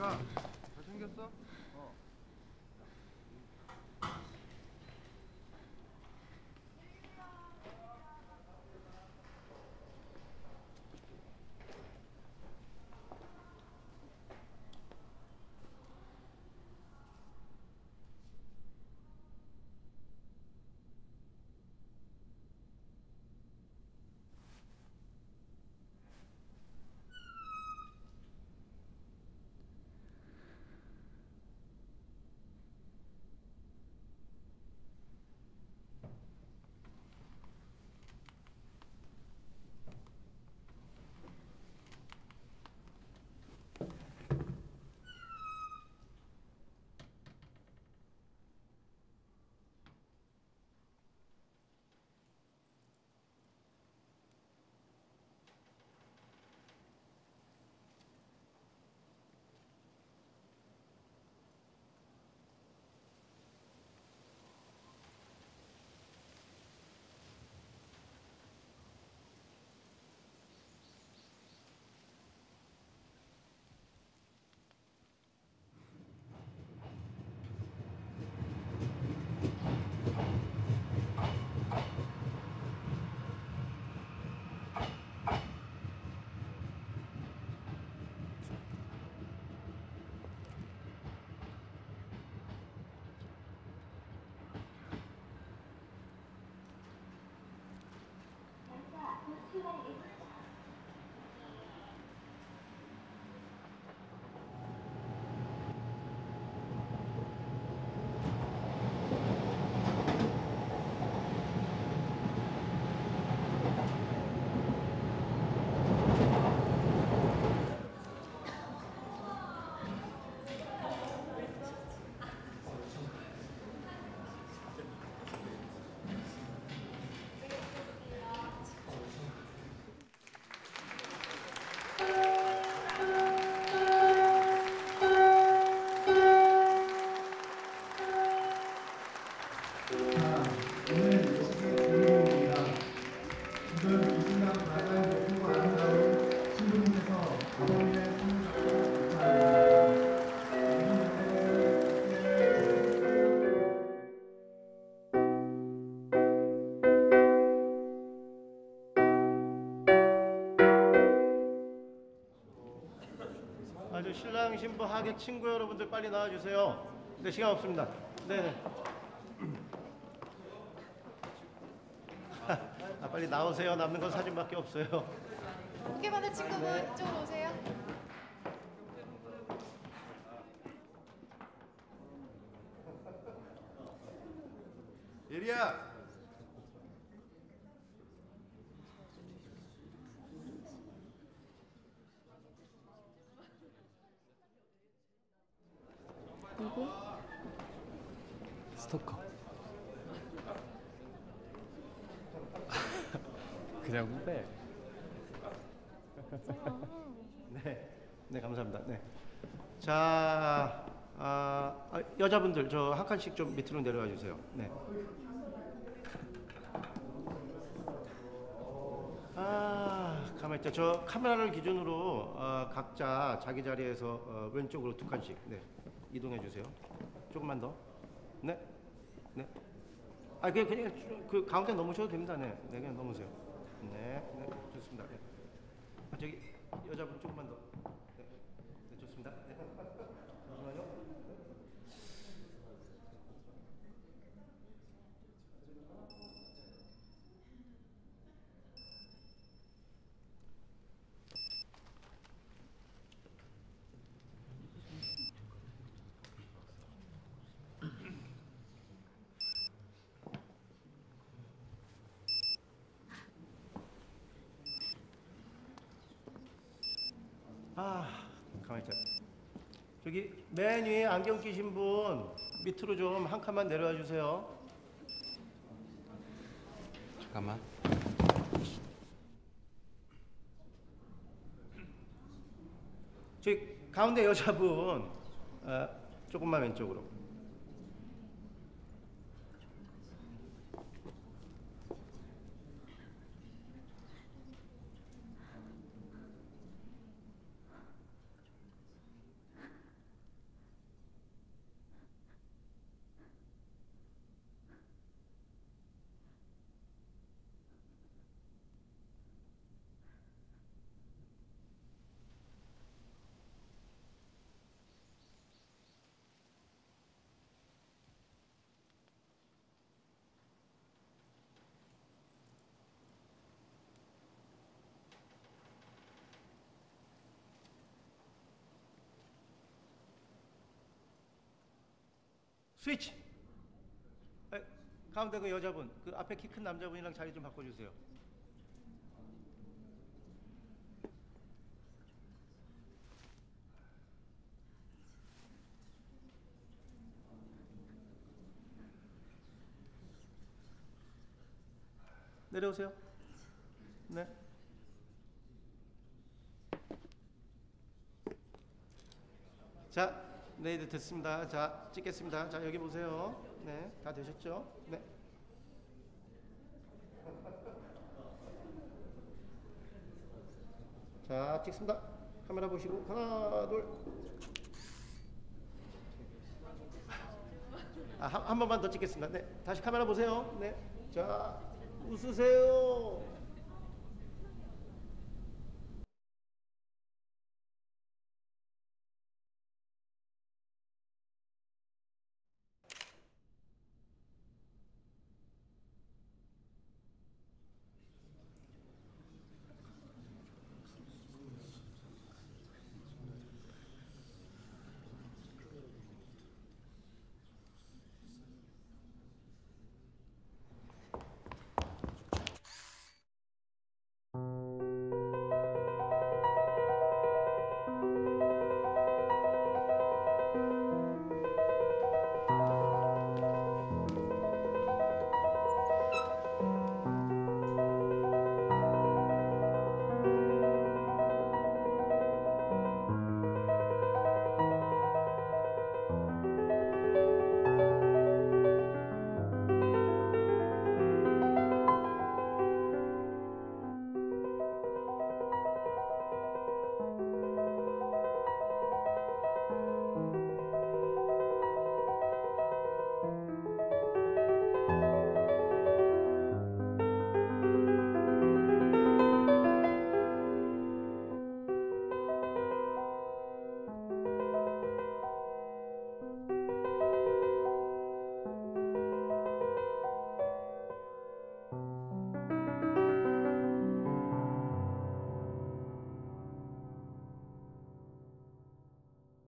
뭐야? 잘 챙겼어? 어. 신랑 신부 하객 친구 여러분들 빨리 나와주세요. 네, 시간 없습니다. 네. 아, 빨리 나오세요. 남는 건 사진밖에 없어요. 포켓몬의 친구분 이쪽으로 오세요. 예리야. 스토커. 그냥 후배. 네, 네, 감사합니다. 네. 자, 여자분들 저 한 칸씩 좀 밑으로 내려와 주세요. 네. 가만히 있자. 저 카메라를 기준으로 각자 자기 자리에서 왼쪽으로 두 칸씩 네, 이동해 주세요. 조금만 더. 네. 네. 아, 그냥 그 가운데 넘으셔도 됩니다. 네. 네, 그냥 넘으세요. 네. 네. 좋습니다. 네. 아, 저기 여자분 조금만 더. 네. 네, 좋습니다. 네. 잠시만요. 가만히 있자. 저기 맨 위에 안경 끼신 분 밑으로 좀 한 칸만 내려와 주세요. 잠깐만. 저기 가운데 여자분 조금만 왼쪽으로. 스위치. 가운데 그 여자분, 그 앞에 키 큰 남자분이랑 자리 좀 바꿔주세요. 내려오세요. 네. 자, 네, 이제 됐습니다. 자, 찍겠습니다. 자, 여기 보세요. 네, 다 되셨죠? 네. 자, 찍습니다. 카메라 보시고 하나, 둘. 아, 한 번만 더 찍겠습니다. 네, 다시 카메라 보세요. 네, 자. 웃으세요.